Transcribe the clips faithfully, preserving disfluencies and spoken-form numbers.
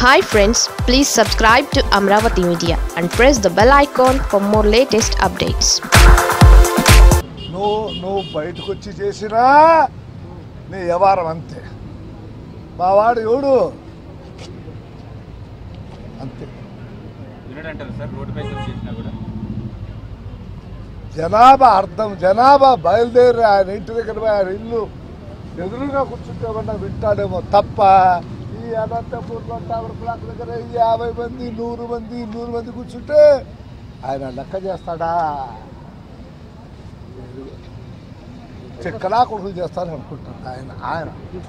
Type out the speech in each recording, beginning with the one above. Hi friends, please subscribe to Amaravathi Media and press the bell icon for more latest updates. No, no, bite kuchhi chesina. Nee yavaram ante. Bavadu yodu. Ante. Unit antaru sir, road bike chesina kuda. Janaba artham, janaba bayalderu aina inti daggara varu illu. Eduruga kuchuntavanna vittademo tappa. అనంతపూర్లో tower block దగ్గర యాభై మంది నూరు మంది నూరు మంది కూర్చుంటే ఆయన లెక్క చేస్తాడా? చిక్కలా కొడుకులు చేస్తారని అనుకుంటాడు ఆయన ఆయన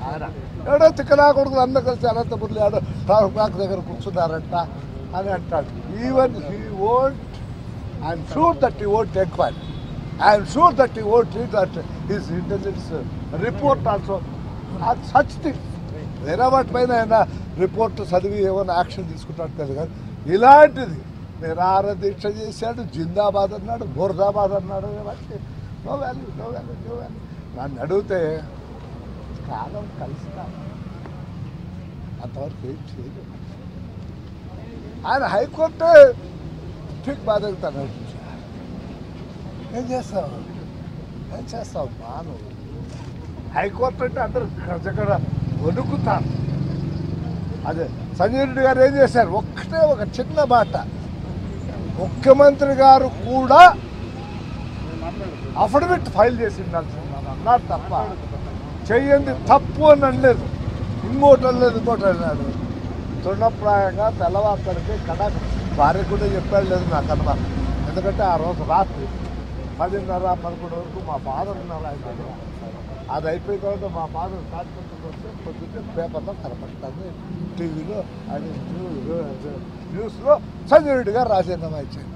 ఆయన ఏడో చిక్కలా కొడుకులు అందరూ కలిసి అనంతపూర్లో ఏడో టవర్ బ్లాక్ దగ్గర కూర్చున్నారంట అని అంటాడు. Even he won't, I'm sure that he won't take part, I'm sure that he won't read that his intelligence report also. అది సచ్ థింగ్ వేరే వాటి పైన ఆయన రిపోర్ట్ చదివి ఏమైనా యాక్షన్ తీసుకుంటాడు కదా, కానీ ఇలాంటిది నిరాహార దీక్ష చేశాడు, జిందాబాద్ అన్నాడు, బోర్దాబాద్ అన్నాడు. No value no value no value నన్ను అడిగితే కాలం కలుస్తాను, అంతవరకు ఏం చేయలేదు. ఆయన హైకోర్టు ఠీక్ బాధగుతాను, ఏం చేస్తావు ఏం చేస్తావు మాను. హైకోర్టు అంటే అందరు కజగడ వణుకుతాను. అదే సంజయ్ రెడ్డి గారు ఏం చేశారు, ఒక్కటే ఒక చిన్న మాట, ముఖ్యమంత్రి గారు కూడా అఫిడవిట్ ఫైల్ చేసింది అన్నారు తప్ప, చెయ్యండి తప్పు అని అనలేదు, ఇంకోటి అనలేదు, ఇంకోటి అన్నాడు. తృణప్రాయంగా తెల్లవారుతడికి కడా భార్య కూడా చెప్పాడు లేదు నాకు అనమాట. ఎందుకంటే ఆ రోజు రాత్రి పదిన్నర పదకొండు వరకు మా ఫాదర్ ఉన్నారు ఆయన. అది అయిపోయిన తర్వాత మా ఫాదర్ కాన్ఫరెన్స్కి వస్తే పొద్దున్నే పేపర్లో కనపడతాను, టీవీలో అది న్యూస్లో సంజయ్ రెడ్డి గారు రాజీనామా ఇచ్చారు.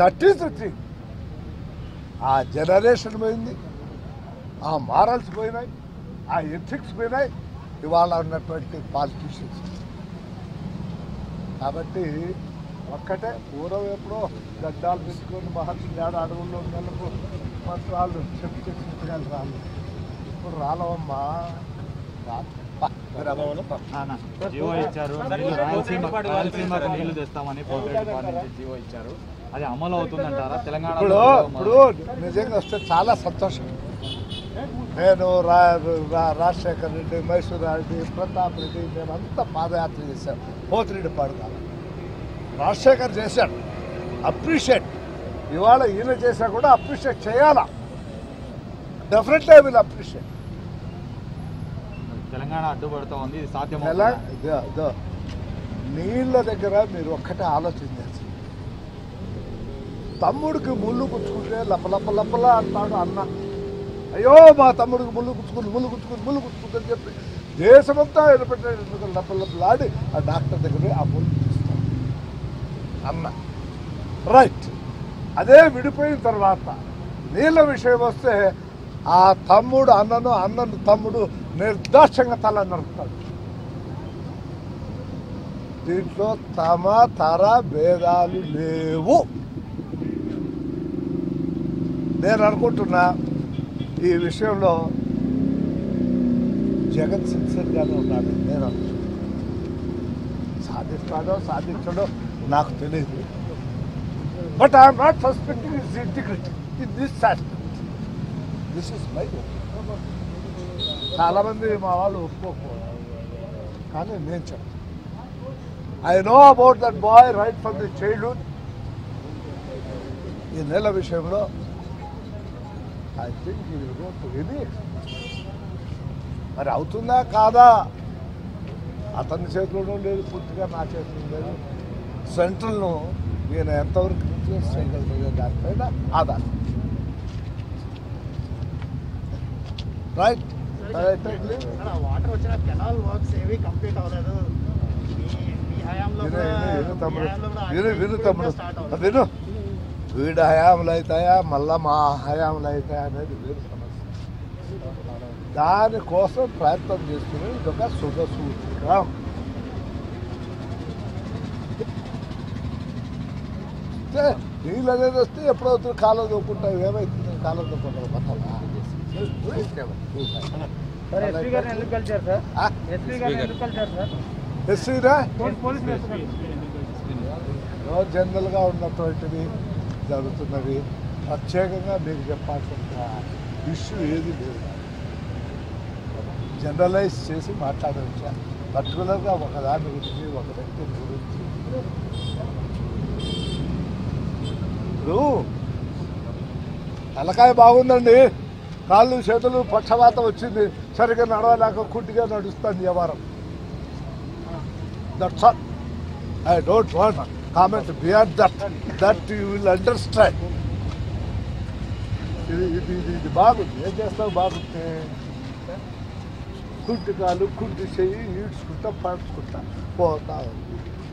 That is the thing. ఆ జనరేషన్ పోయింది, ఆ మారల్స్ పోయినాయి, ఆ ఎథిక్స్ పోయినాయి ఇవాళ ఉన్నటువంటి పాలిటీషియన్స్. కాబట్టి ఒక్కటే పూర్వం ఎప్పుడో గడ్డాలు తీసుకొని మహర్షి ఏడు అడుగుల్లో ఉన్నందుకు మాత్రం వాళ్ళు చెప్పు చెప్పాలి రాళ్ళు. ఇప్పుడు రాలవమ్మా ఇచ్చారు, అది అమలు అవుతుందంటారా తెలంగాణ? ఇప్పుడు నిజంగా వస్తే చాలా సంతోషం. నేను రాజశేఖర్ రెడ్డి, మైసూర్ రెడ్డి, ప్రతాప్ రెడ్డి మేమంతా పాదయాత్ర చేశాను. పోతిరెడ్డి పాడుతాను, రాజశేఖర్ చేశాడు, అప్రిషియేట్. ఇవాళ ఈయన చేశా కూడా అప్రిషియేట్ చేయాలా, definitely I will appreciate. Telangana అడ్డుపడుతూ ఉంది, సాధ్యమేలా? నీళ్ళ దగ్గర మీరు ఒక్కటే ఆలోచించాల్సింది, తమ్ముడికి ముళ్ళు గుచ్చుకుంటే లపలప లపల అంటాడు అన్న, అయ్యో మా తమ్ముడికి ముళ్ళు గుచ్చుకుని ముళ్ళు గుచ్చుకుని ముళ్ళు గుచ్చుకుంది అని చెప్పి దేశమంతా ఎడబెట్టేందుకు లపలపలాడి ఆ డాక్టర్ దగ్గర ఆ ముళ్ళు అమ్మ రైట్. అదే విడిపోయిన తర్వాత నీళ్ళ విషయం వస్తే ఆ తమ్ముడు అన్నను, అన్నను తమ్ముడు నిర్దాక్షంగా తల నరుకుతాడు. దీంట్లో తమ తర భేదాలు లేవు. నేను అనుకుంటున్నా ఈ విషయంలో జగన్ సిన్సియర్గానే ఉన్నాడు. నేను అనుకుంటున్నాను సాధిస్తాడో సాధించడో నాకు తెలియదు, but I'm not suspecting his integrity in this aspect. This is my opinion. చాలామంది మా వాళ్ళు ఒప్పుకోకపోవడం, కానీ నేను చెప్తాను, I know about that boy right from the childhood. ఈ నెల విషయంలో I think he will go to any expert. మరి అవుతుందా కాదా అతని చేతిలోనూ లేదు, పూర్తిగా నా చేతిలో లేదు. సెంట్రల్ను నేను ఎంతవరకు ఇన్ఫ్లుయెన్స్ చేయగలుగుతాయో దానిపైన ఆధారం. రైట్ వాటర్ వచ్చిన కెనాల్ వర్క్స్ ఏవి కంప్లీట్ అవ్వలేదు విను తమ్ముడు, విను వీడి హయాంలో అవుతాయా మళ్ళా మా హయాంలో అవుతాయా అనేది వేరు సమస్య. దానికోసం ప్రయత్నం చేసుకుని ఇదొక శుభ సూచకం. నీళ్ళు అనేది వస్తే ఎప్పుడవుతుంది, కాలం దొక్కుంటావు, ఏమైతుంది కాలం దొక్కుంటావు మొత్తం. జనరల్ గా ఉన్నటువంటివి జరుగుతున్నవి ప్రత్యేకంగా మీకు చెప్పాల్సిన ఇష్యూ ఏది లేదు. జనరలైజ్ చేసి మాట్లాడవచ్చు. పర్టికులర్గా ఒక దాని గురించి ఒక వ్యక్తి గురించి ఇప్పుడు తలకాయ బాగుందండి, కాళ్ళు చేతులు పక్షవాతం వచ్చింది, సరిగ్గా నడవలేక కుట్టిగా నడుస్తుంది వ్యవహారం. That's all. I don't want comment beyond that. That you will understand. ఇది ఇది ఇది బాగుంది, ఏం చేస్తావు బాగుంటే కుంటి కాలు కుంటి చెయ్యి ఈడ్చుకుంటా పడుచుకుంటా పోతా ఉంది.